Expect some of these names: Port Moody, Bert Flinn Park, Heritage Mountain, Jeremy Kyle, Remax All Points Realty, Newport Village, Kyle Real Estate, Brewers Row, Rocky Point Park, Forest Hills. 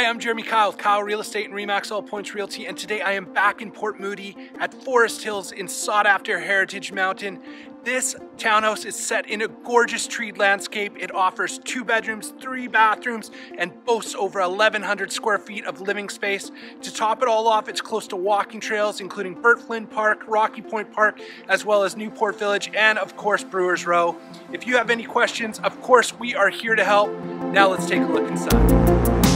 Hi, I'm Jeremy Kyle with Kyle Real Estate and Remax All Points Realty, and today I am back in Port Moody at Forest Hills in sought-after Heritage Mountain. This townhouse is set in a gorgeous treed landscape. It offers 2 bedrooms, 3 bathrooms, and boasts over 1,100 square feet of living space. To top it all off, it's close to walking trails, including Bert Flinn Park, Rocky Point Park, as well as Newport Village, and of course, Brewers Row. If you have any questions, of course, we are here to help. Now let's take a look inside.